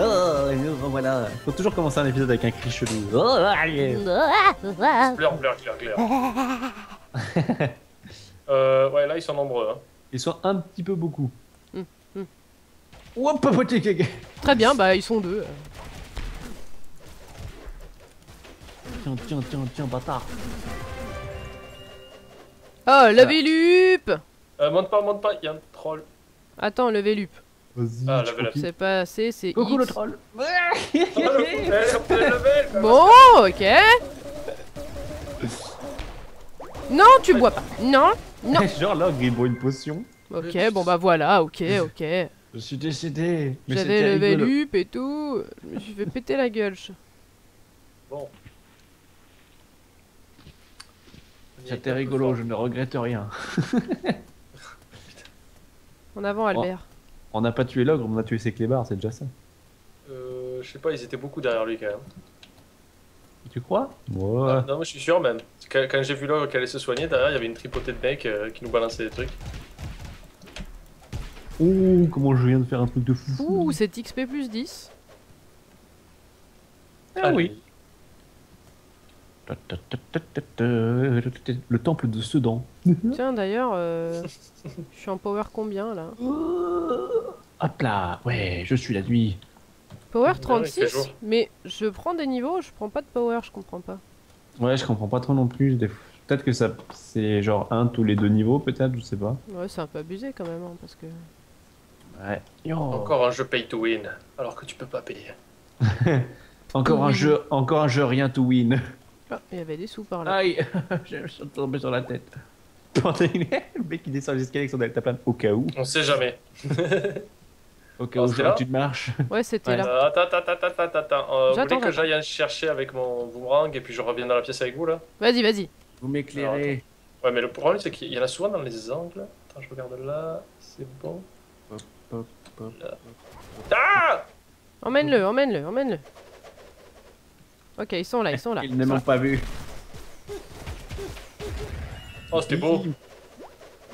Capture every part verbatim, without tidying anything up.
Oh, et nous revoilà. Faut toujours commencer un épisode avec un cri chelou. Oh, allez. Blur, blur, clair, clair. euh, ouais, là, ils sont nombreux. Hein. Ils sont un petit peu beaucoup. Mm, mm. Ouop, papoté, caca. Très bien, bah, ils sont deux. Tiens, tiens, tiens, tiens, bâtard. Oh, la Vélupe. Euh, monte pas, monte pas, il y a un troll. Attends, le Vélupe. Ah, c'est pas assez, c'est Coucou X. Le troll. Bon, ok. Non, tu bois pas. Non, non. Genre là, il boit une potion. Ok, bon bah voilà, ok, ok. Je suis décédé. J'avais le Vélupe et tout. Je me suis fait péter la gueule. Bon. C'était rigolo, je ne regrette rien. En avant, Albert. On n'a pas tué l'ogre, on a tué ses clébards, c'est déjà ça. Euh, je sais pas, ils étaient beaucoup derrière lui quand même. Tu crois? Ouais. Ah, non, mais je suis sûr même. Quand, quand j'ai vu l'ogre qui allait se soigner, derrière, il y avait une tripotée de mecs euh, qui nous balançait des trucs. Ouh, comment je viens de faire un truc de fou. Ouh, c'est X P plus dix. Ah allez. Oui. Le temple de Sedan. Tiens d'ailleurs, euh, je suis en power combien là? Hop là, ouais, je suis la nuit. Power trente-six, mais je prends des niveaux, je prends pas de power, je comprends pas. Ouais, je comprends pas trop non plus. Peut-être que ça, c'est genre un tous les deux niveaux, peut-être, je sais pas. Ouais, c'est un peu abusé quand même, hein, parce que. Ouais. Yo. Encore un jeu pay to win, alors que tu peux pas payer. Encore un jeu, encore un jeu rien to win. Oh, il y avait des sous par là. Aïe, je suis tombé sur la tête. Le mec qui descend les escaliers avec son delta plane au cas où. On sait jamais. Au cas où tu marches. Ouais, c'était ouais. Là. Attends, attends, attends, attends, attends. Euh, vous voulez que j'aille chercher avec mon boomerang et puis je reviens dans la pièce avec vous là? Vas-y, vas-y. Vous m'éclairez. Ouais, mais le problème c'est qu'il y en a souvent dans les angles. Attends, je regarde là. C'est bon. Pop, pop, pop, pop, pop. Ah! Emmène-le, emmène-le, emmène-le. Ok, ils sont là, ils sont là. Ils ne m'ont pas vu. Oh, c'était beau.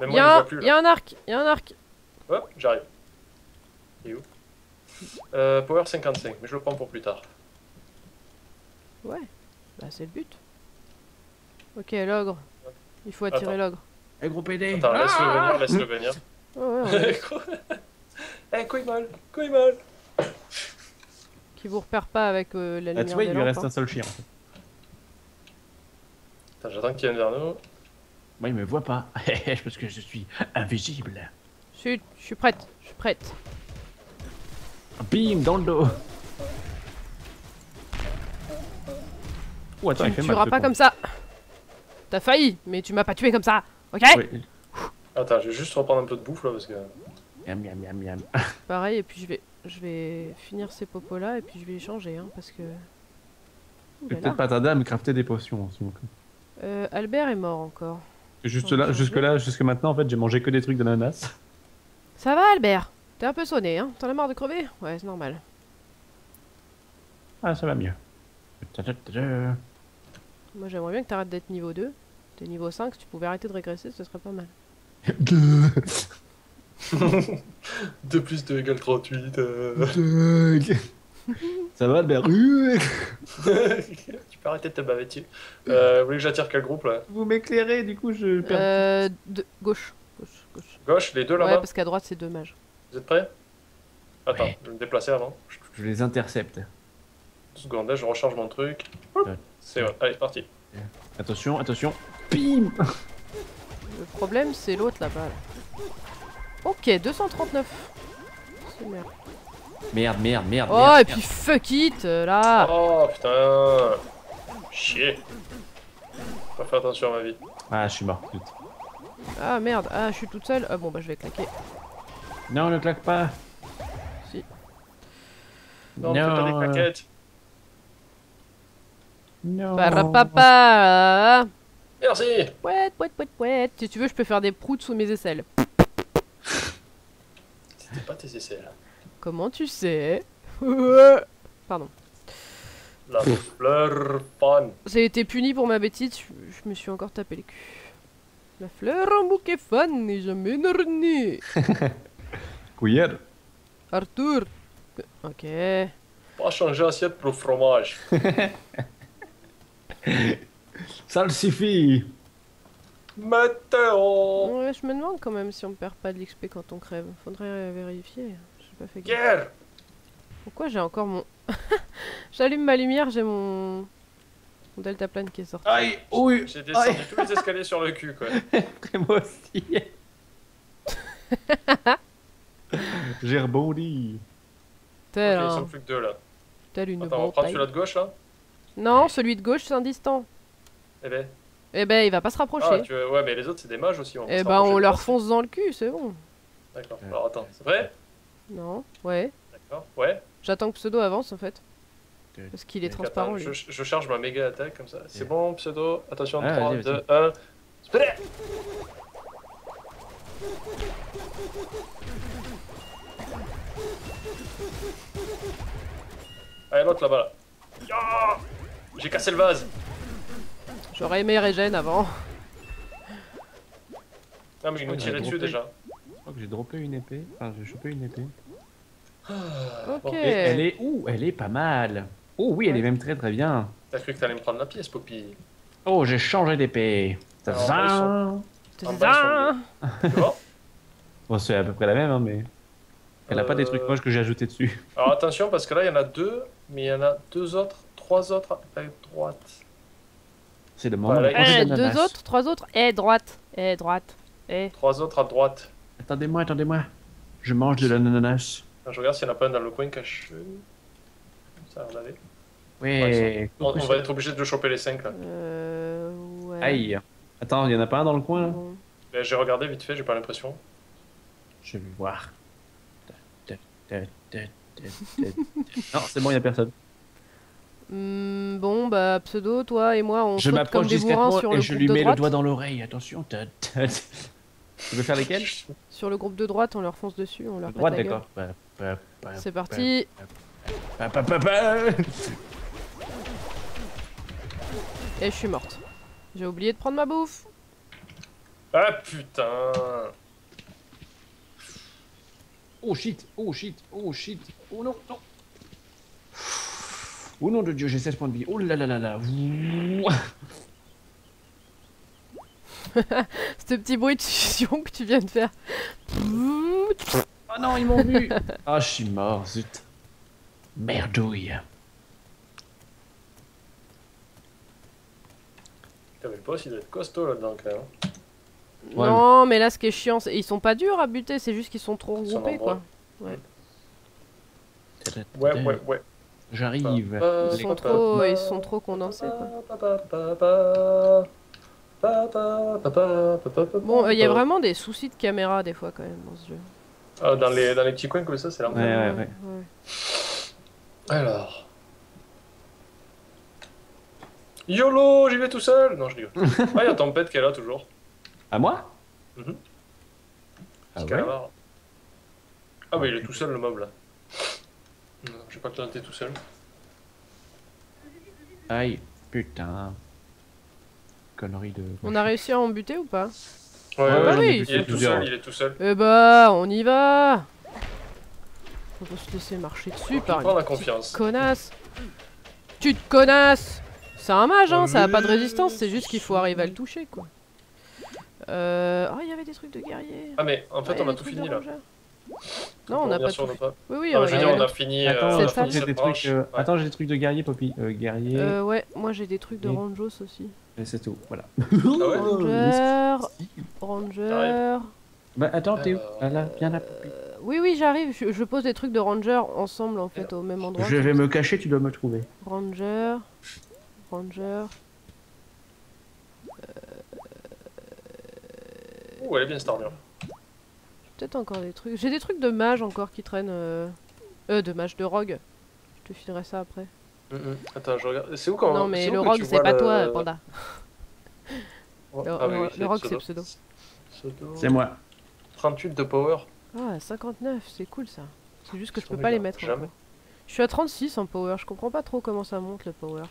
Même moi, je ne vois plus. Y'a un arc, y'a un arc. Ouais, j'arrive. Il est où? Euh, Power cinquante-cinq, mais je le prends pour plus tard. Ouais, bah c'est le but. Ok, l'ogre. Il faut attirer l'ogre. Eh, gros P D. Attends, laisse-le venir, laisse-le venir. Eh, couille molle, couille molle. Qui vous repère pas avec euh, la lumière. Tu vois, il lui reste un seul chien. Attends, j'attends qu'il vienne vers nous. Moi, il me voit pas. Parce que je suis invisible. Chut, je suis prête. Je suis prête. Bim, dans le dos. Oh, attends, tu ne tueras pas comme ça. T'as failli, mais tu m'as pas tué comme ça. Ok oui. Attends, je vais juste reprendre un peu de bouffe là parce que. Miam, miam, miam, miam. Pareil, et puis je vais. Je vais finir ces popos là et puis je vais les changer hein, parce que... Peut-être pas tarder à me crafter des potions s'il vous plaît. Euh, Albert est mort encore. Juste là, jusque là, jusque maintenant en fait j'ai mangé que des trucs d'ananas. Ça va Albert? T'es un peu sonné hein? T'en as marre de crever? Ouais c'est normal. Ah ça va mieux. Moi j'aimerais bien que t'arrêtes d'être niveau deux. T'es niveau cinq, si tu pouvais arrêter de régresser ce serait pas mal. deux plus deux égale trente-huit. Euh... Ça va, Albert? Tu peux arrêter de te baver dessus. Euh, vous voulez que j'attire quel groupe là? Vous m'éclairez, du coup je perds. Euh, de... gauche. gauche. Gauche, gauche, les deux là-bas? Ouais, parce qu'à droite c'est deux mages. Vous êtes prêts? Attends, ouais. Je vais me déplacer avant. Je les intercepte. Une seconde, là, je recharge mon truc. C'est bon, allez, parti. Attention, attention. Bim. Le problème c'est l'autre là-bas. Là. Ok, deux cent trente-neuf. C'est merde. Merde, merde, merde. Oh, merde, et puis merde. Fuck it là. Oh putain. Chier. Faut faire attention à ma vie. Ah, je suis mort. Putain. Ah merde, ah, je suis toute seule. Ah bon, bah je vais claquer. Non, ne claque pas. Si. Non, non. Fais-toi des claquettes. Non. Parapapa. Merci. Pouet, pouet, pouet, pouet. Si tu veux, je peux faire des proutes sous mes aisselles. C'était pas tes essais là. Comment tu sais? Pardon. La fleur panne. J'ai été puni pour ma bêtise, je, je me suis encore tapé les culs. La fleur en bouquet fan n'est jamais ornée. Couillère. Arthur, Ok. Pas changer assiette pour fromage. Ça le suffit. Météo. Ouais, je me demande quand même si on perd pas de l'X P quand on crève. Faudrait vérifier. J'ai pas fait gaffe. Yeah. Pourquoi j'ai encore mon... J'allume ma lumière, j'ai mon... mon Delta Plan qui est sorti. Aïe, oui. J'ai descendu aïe. Tous les escaliers sur le cul, quoi. Moi aussi. J'ai rebondi. Tel okay, un... plus que deux, là. Tel une Attends, bataille. On va prendre celui-là de gauche, là. Non, celui de gauche, c'est indistant. Eh ben Eh ben, il va pas se rapprocher. Ah, tu veux... Ouais, mais les autres, c'est des mages aussi. On eh ben, on leur fonce dans le cul, c'est bon. D'accord. Alors, attends, c'est vrai? Non, ouais. D'accord, ouais. J'attends que Pseudo avance, en fait. Parce qu'il est transparent, lui. Je, je charge ma méga attaque, comme ça. C'est yeah. bon, Pseudo. Attention, ah, trois, deux, un... Allez, l'autre, là-bas, là. Yeah. J'ai cassé le vase. J'aurais aimé Régène avant. Ah mais je me tirais dessus déjà. Je crois que j'ai droppé une épée. Enfin j'ai chopé une épée. Ok. Et elle est où? Elle est pas mal. Oh oui elle ouais. est même très très bien. T'as cru que t'allais me prendre la pièce Poppy? Oh j'ai changé d'épée. T'as zin. T'as Bon c'est à peu près la même hein mais... Elle a euh... pas des trucs moches que j'ai ajouté dessus. Alors attention parce que là il y en a deux. Mais il y en a deux autres, trois autres à droite. C'est le moment. Eh, voilà, hey, deux autres, trois autres, eh, hey, droite, eh, hey, droite, eh. Hey. Trois autres à droite. Attendez-moi, attendez-moi. Je mange de l'ananas. Je regarde s'il n'y en a pas un dans le coin caché. Ça, on l'avait. Oui. Ouais, on, on va être obligé de choper les cinq là. Euh. Ouais. Aïe. Attends, il n'y en a pas un dans le coin là ouais. J'ai regardé vite fait, j'ai pas l'impression. Je vais voir. Non, c'est bon, il n'y a personne. Mmh, bon bah Pseudo, toi et moi on je saute comme des bourrins sur le groupe de droite. Je lui mets le doigt dans l'oreille, attention. T as, t as... Tu veux faire lesquels? Sur le groupe de droite, on leur fonce dessus, on leur pète la gueule. Droite, d'accord. C'est parti. Et je suis morte. J'ai oublié de prendre ma bouffe. Ah putain. Oh shit, oh shit, oh shit. Oh non, non. Oh nom de Dieu, j'ai seize points de vie. Oh là là là là. Ce petit bruit de fusion que tu viens de faire. Oh non, ils m'ont vu. Ah, je suis mort, zut. Merdouille. T'avais pas aussi d'être costaud là-dedans, quand même. Ouais. Non, mais là, ce qui est chiant, c'est ils sont pas durs à buter, c'est juste qu'ils sont trop regroupés, quoi. Ouais, ouais, ouais. ouais. J'arrive. Ils sont trop, ils sont trop condensés. Quoi. Bon, il euh, y a vraiment des soucis de caméra des fois quand même dans ce jeu. Ah, dans les dans les petits coins comme ça, c'est l'enfer. Ouais, ouais, ouais. ouais. Alors. YOLO, j'y vais tout seul. Non, je rigole. Ah, il y a Tempête qui est là toujours. À moi mm-hmm. Ah ouais. Ah mais il est tout seul le mob là. Non, j'ai pas tenté tout seul. Aïe, putain. Connerie de... On a réussi à en buter ou pas? Ouais, ouais, ouais, ouais. Il est tout seul, il est tout seul. Eh bah, on y va. Faut pas se laisser marcher dessus par une petite connasse. Tu te connasses. C'est un mage, hein, ça a pas de résistance, c'est juste qu'il faut arriver à le toucher, quoi. Euh... Oh, il y avait des trucs de guerrier. Ah mais, en fait, on a tout fini, là. Non, on a pas tout. Oui, oui, on a fini. Attends, j'ai des trucs. Attends, j'ai des trucs de guerrier, Poppy. Guerrier. Euh, ouais, moi j'ai des trucs de Rangers aussi. Et c'est tout, voilà. Ranger, Ranger. Bah attends, t'es où? Viens là. Oui, oui, j'arrive. Je pose des trucs de Ranger ensemble en fait au même endroit. Je vais me cacher, tu dois me trouver. Ranger, Ranger. Ouh, elle est bien cette armure. Peut-être encore des trucs. J'ai des trucs de mage encore qui traînent. Euh, euh de mage de rogue. Je te filerai ça après. Mm -hmm. Attends, je regarde. C'est où quand même? Non, mais le rogue, c'est pas le... toi, Panda. Oh. Le, ah, le, oui, le rogue, c'est Pseudo. C'est moi. trente-huit de power. Ah, cinquante-neuf, c'est cool ça. C'est juste que je peux pas les mettre. Jamais. Je suis à trente-six en power. Je comprends pas trop comment ça monte le power.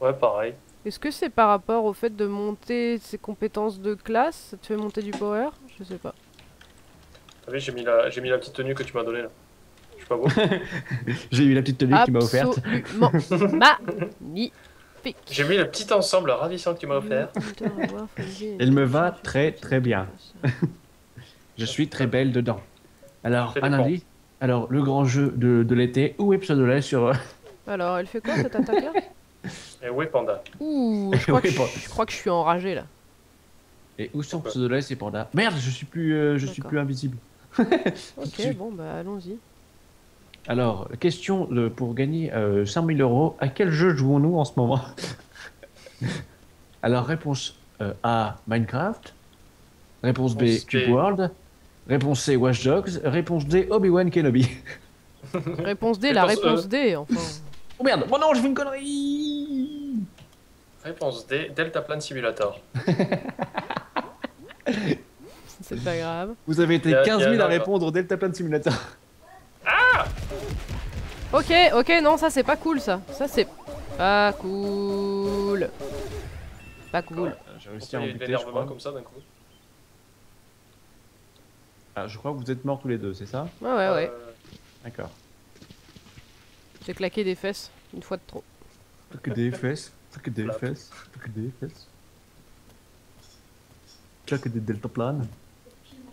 Ouais, pareil. Est-ce que c'est par rapport au fait de monter ses compétences de classe, ça te fait monter du power? Je sais pas. T'as vu, j'ai mis, la... mis la petite tenue que tu m'as donnée là. suis pas beau. J'ai eu la petite tenue qui m'a offerte. Magnifique. J'ai mis le petit ensemble ravissant que tu m'as offert. Il me va très très bien. Je suis très belle dedans. Alors, un indice. Alors, le grand jeu de, de l'été, où est Pseudolet sur... Alors, elle fait quoi cette attaque-là? Et où est Panda? Ouh, je crois, que je, je crois que je suis enragé là. Et où sont Pseudolet et Panda? Merde, je suis plus, euh, je suis plus invisible. Ok, bon bah allons-y. Alors, question de, pour gagner euh, cinq mille euros, à quel jeu jouons-nous en ce moment? Alors, réponse euh, A, Minecraft. Réponse B, Cube World. Réponse C, Watch Dogs. Réponse D, Obi-Wan Kenobi. Réponse D, la réponse, réponse D, enfin. Oh merde, oh non, je fais une connerie. Réponse D, Delta Plan Simulator. C'est pas grave. Vous avez été quinze mille à répondre au Delta Plan Simulator. Ah! Ok, ok, non, ça c'est pas cool ça. Ça c'est pas cool. Pas cool. J'ai réussi à en buter, je crois. Comme ça d'un coup. Ah, je crois que vous êtes morts tous les deux, c'est ça? Ouais, ouais, ouais. Euh... D'accord. J'ai claqué des fesses, une fois de trop. T'as que des fesses, t'as que des fesses, t'as que des fesses. T'as que des deltaplanes.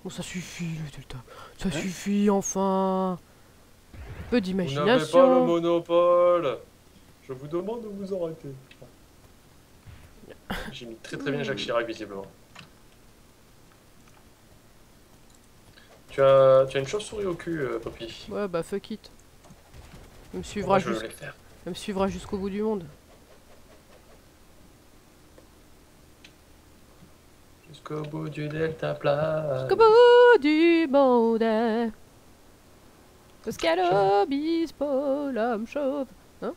Bon, ça suffit, le delta. Ça hein suffit, enfin. Un peu d'imagination. Vous n'avez pas le monopole. Je vous demande de vous arrêter. J'ai mis très très bien Jacques Chirac, visiblement. Tu as, tu as une chauve-souris au cul, euh, Poppy. Ouais, bah fuck it. Elle me suivra, ouais, jusqu... me suivra jusqu'au bout du monde. Jusqu'au bout du Delta Plan. Jusqu'au bout du monde. Oscalo, bispo, l'homme chauve. Hein?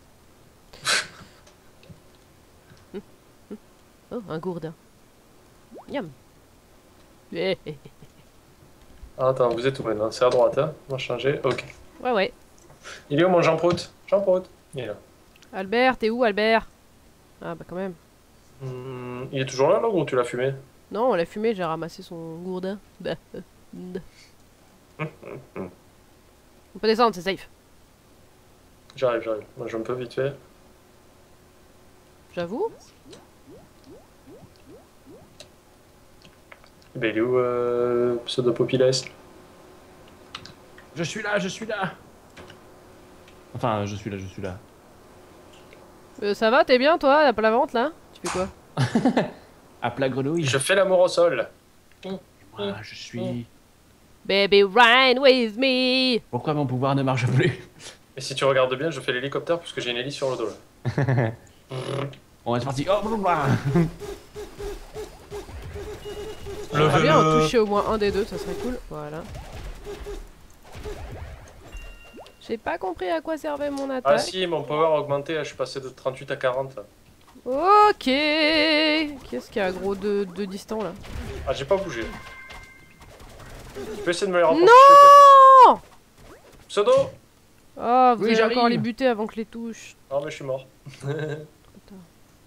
hmm. Hmm. Oh, un gourdin. Yam. Ah, attends, vous êtes où maintenant? C'est à droite, hein? On va changer. Ok. Ouais, ouais. Il est où mon Jean-Prout? Jean-Prout? Il est là. Albert, t'es où, Albert? Ah, bah quand même. Mmh, il est toujours là, là, ou tu l'as fumé? Non, on l'a fumé, j'ai ramassé son gourdin. Bah, euh, mmh, mmh. On peut descendre, c'est safe. J'arrive, j'arrive. Moi, je me peux vite fait. J'avoue? Bah, il est où, euh, Pseudo-Popilès? Je suis là, je suis là. Enfin, je suis là, je suis là. Euh, ça va, t'es bien, toi, à plat ventre, là? Tu fais quoi? À plat grenouille. Je fais l'amour au sol. Moi, mmh. ah, je suis... Mmh. Baby, ride with me. Pourquoi mon pouvoir ne marche plus? Et si tu regardes bien, je fais l'hélicoptère, puisque j'ai une hélice sur le dos, là. mmh. On est parti. Oh, le ah bien en toucher au moins un des deux, ça serait cool. Voilà. J'ai pas compris à quoi servait mon attaque. Ah si, mon power a augmenté, je suis passé de trente-huit à quarante. Ok. Qu'est-ce qu'il y a gros de, de distant là? Ah, j'ai pas bougé. Tu peux essayer de me les rapprocher? Non. Pseudo. Ah, vous oui, allez encore les buter avant que les touches. Non mais je suis mort.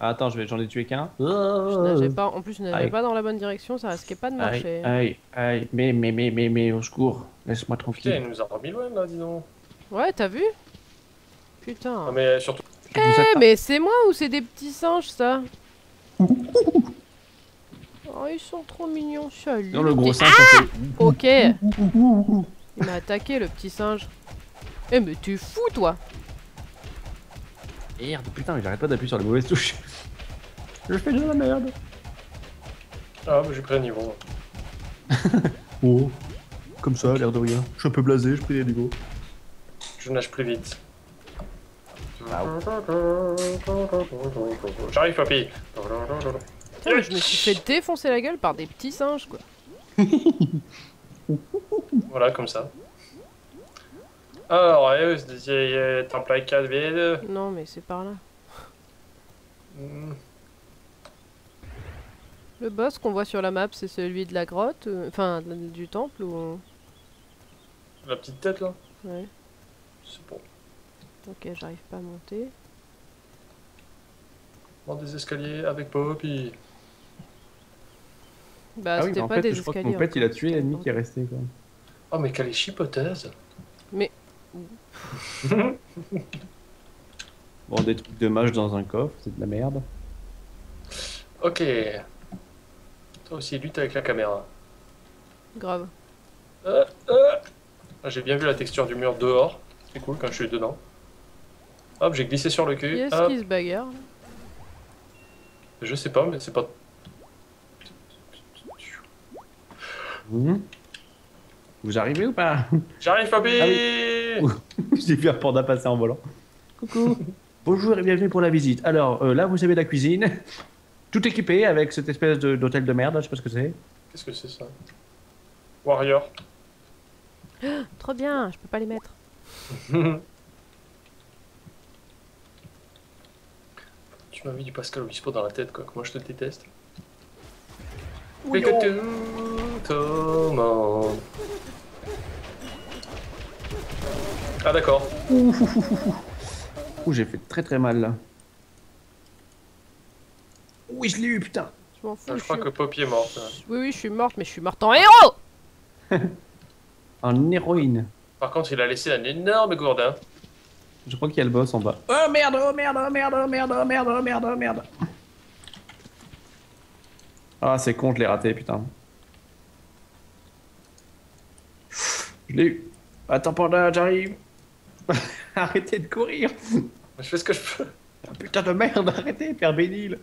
Ah, attends, j'en ai tué qu'un. En plus, je n'allais pas dans la bonne direction, ça risquait pas de marcher. Aïe, aïe, mais, mais, mais, mais, mais, au secours, laisse-moi tranquille. Putain, il nous a remis loin là, dis donc. Ouais, t'as vu? Putain. Ah, mais surtout. Eh, mais c'est moi ou c'est des petits singes ça? Oh, ils sont trop mignons, salut. Non, le gros singe, ça fait. Ok. Il m'a attaqué, le petit singe. Eh, mais t'es fou, toi! Merde, putain, mais j'arrête pas d'appuyer sur les mauvaises touches. Je fais de la merde. Ah, mais j'ai pris un niveau. Oh, comme ça, l'air de rien. Je suis un peu blasé, je pris des niveaux. Je nage plus vite. Wow. J'arrive, papy. Tiens, je me suis fait défoncer la gueule par des petits singes, quoi. Voilà, comme ça. Alors, c'est Temple Ica V deux. Non, mais c'est par là. Mm. Le boss qu'on voit sur la map, c'est celui de la grotte, enfin euh, du temple ou. La petite tête là? Ouais. C'est bon. Ok, j'arrive pas à monter. Prendre des escaliers avec Poppy. Bah, ah c'était oui, pas fait, des je escaliers. Crois que mon pète, il a tué l'ennemi qui est resté quoi. Oh, mais quelle est chipoteuse! Mais Bon, des trucs de mage dans un coffre, c'est de la merde. Ok. Toi aussi, lutte avec la caméra. Grave. Euh, euh. J'ai bien vu la texture du mur dehors. C'est cool quand je suis dedans. Hop, j'ai glissé sur le cul. Qui est-ce qui se bagarre? Je sais pas, mais c'est pas... Mmh. Vous arrivez ou pas? J'arrive, Fabi. Ah oui. J'ai vu un panda passer en volant. Coucou. Bonjour et bienvenue pour la visite. Alors, euh, là, vous avez la cuisine. Tout équipé avec cette espèce d'hôtel de, de merde, je sais pas ce que c'est. Qu'est-ce que c'est ça? Warrior. Oh, trop bien, je peux pas les mettre. Tu m'as mis du Pascal Obispo dans la tête, quoi, que moi je te déteste. Oui, que tout. Ah d'accord. Ouh, ouh, ouh, ouh. Ouh, j'ai fait très très mal là. Oui, je l'ai eu, putain. Je m'en fous. Ah, je, je crois suis... que Poppy est morte. Là. Oui, oui, je suis morte, mais je suis morte en héros. En héroïne. Par contre, il a laissé un énorme gourdin. Je crois qu'il y a le boss en bas. Oh merde, oh merde, oh merde, oh merde, oh merde, oh merde, oh merde. Ah, c'est con, je l'ai raté, putain. Je l'ai eu. Attends, panda, j'arrive. Arrêtez de courir. Je fais ce que je peux. Ah, putain de merde, arrêtez, père Bénil.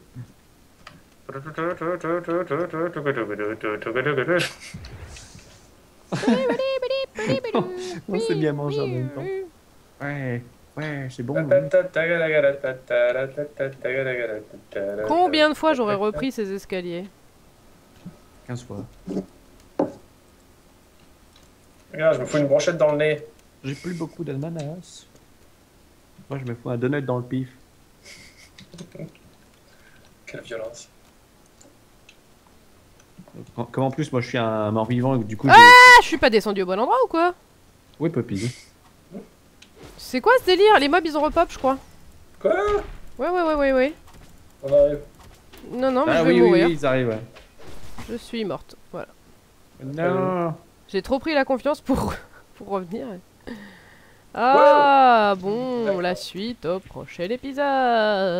On s'est bien mangé en même temps. Ouais, ouais, c'est bon. Combien de fois j'aurais repris ces escaliers? quinze fois. Regarde, je me fous une brochette dans le nez. J'ai plus beaucoup d'ananas. Moi, je me fous un donut dans le pif. Quelle violence. Comme en plus, moi, je suis un mort-vivant, du coup... Ah, je suis pas descendu au bon endroit ou quoi? Oui, Poppy. C'est quoi ce délire? Les mobs, ils ont repop, je crois. Quoi? Ouais, ouais, ouais, ouais, ouais. On arrive. Non, non, mais ah, je vais oui, mourir. Oui, oui, ils arrivent, ouais. Je suis morte, voilà. Non. J'ai trop pris la confiance pour, pour revenir. Ah, wow. Bon, la suite au prochain épisode.